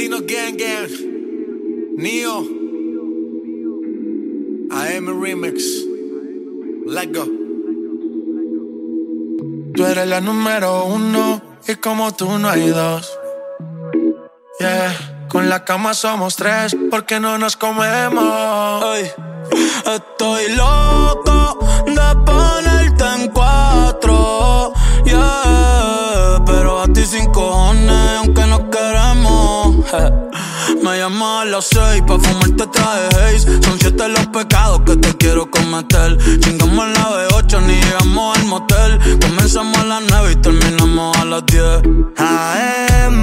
Latino Gang Gang, Neo, AM Remix, let go. Tú eres la número uno y como tú no hay dos. Yeah, con la cama somos tres porque no nos comemos. Ay, estoy loco de ponerte en cuatro. Yeah, pero a ti sin cojones aunque nos queremos. Me llamas a las 6 pa' fumarte traje haze. Son 7 los pecados que te quiero cometer. Chingamos a la B8, ni llegamos al motel. Comenzamos a las 9 y terminamos a las 10. AM,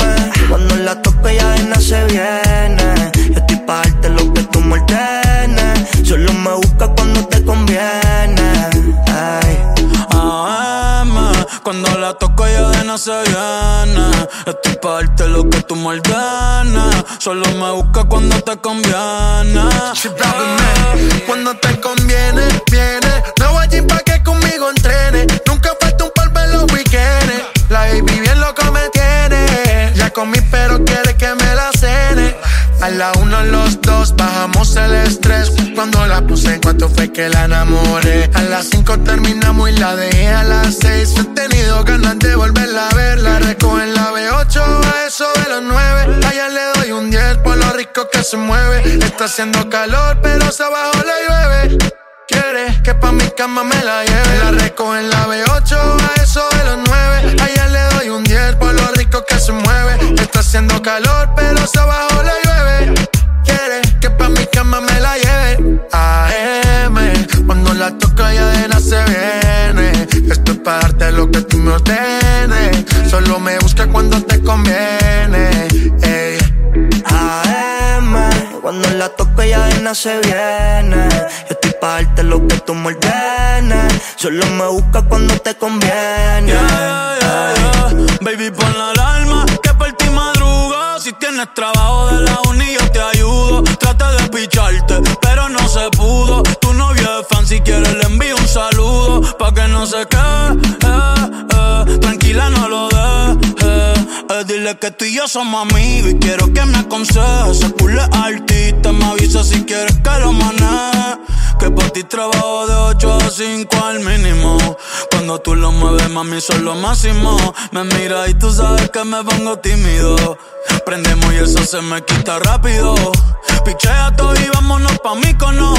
cuando la tope ya de nada se viene. Yo estoy pa' darte lo que tú me ordenes. Solo me buscas cuando te conviene. Ay. AM, cuando la toco ya de nada se viene. Estoy pa' darte lo que tú me ordenes. Solo me busca cuando te conviene. Cuando te conviene, viene. No voy allí pa' que conmigo entrene. Nunca falta un polvo en los weekendes. La baby bien loco me tiene. Ya comí pero quiere que me la cene. A la 1 los 2 bajamos el estrés. Cuando la puse en 4 fue que la enamoré. A las 5 terminamos y la dejé a las 6. He tenido ganas de volverla a ver. La recojo en la B8 a eso de los 9. A ella le doy un 10 por lo rico que se mueve. Está haciendo calor pero se abajo le llueve. Quiere que pa' mi cama me la lleve. La recojo en la B8 a eso de los 9. A ella le doy un 10 por lo rico que se mueve. Está haciendo calor pero se abajo le llueve. Quiere que pa' mi cama me la lleve. AM, cuando la toca ya de nada se viene. Estoy pa' darte lo que tú me ordenes. Solo me busca cuando te conviene. Ey. AM, cuando la toca ya de nada se viene. Yo estoy pa' darte lo que tú me ordenes. Solo me busca cuando te conviene. Yeah, yeah, yeah. Baby, pon la alarma que por ti madrugo. Si tienes trabajo de la uni yo te ayudo. Trata de picharte pero no se pudo. Tu novio es fan, si quieres le envío un saludo. Pa' que no se quede, tranquila no lo dejes. Dile que tú y yo somos amigos y quiero que me aconsejes. Se cool es artista, me avisa si quieres que lo maneje. Que por ti trabajo de 8 a 5 al mínimo. Cuando tú lo mueves, mami, soy lo máximo. Me mira y tú sabes que me pongo tímido. Prendemos y eso se me quita rápido. Pichea todo y vámonos pa' Mícono.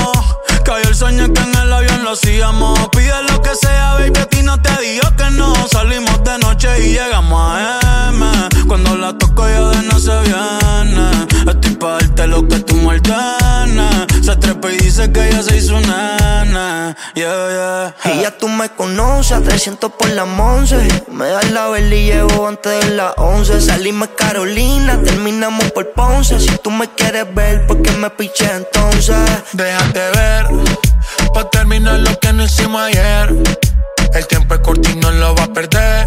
Cayó el sueño que en el avión lo hacíamos. Pide lo que sea, baby, a ti no te digo que no. Salimos de noche y llegamos a M. Cuando la toco ya de no se viene. Estoy pa' darte lo que tú me ordenes. Se trepa y dice que ella se hizo nana. Yeah, yeah. Y ya tú me conoces, 300 por las 11. Me da la vela y llevo antes de las 11. Salimos Carolina, terminamos por Ponce. Si tú me quieres ver, ¿por qué me piché entonces? Déjate ver, pa' terminar lo que no hicimos ayer. El tiempo es corto y no lo va a perder.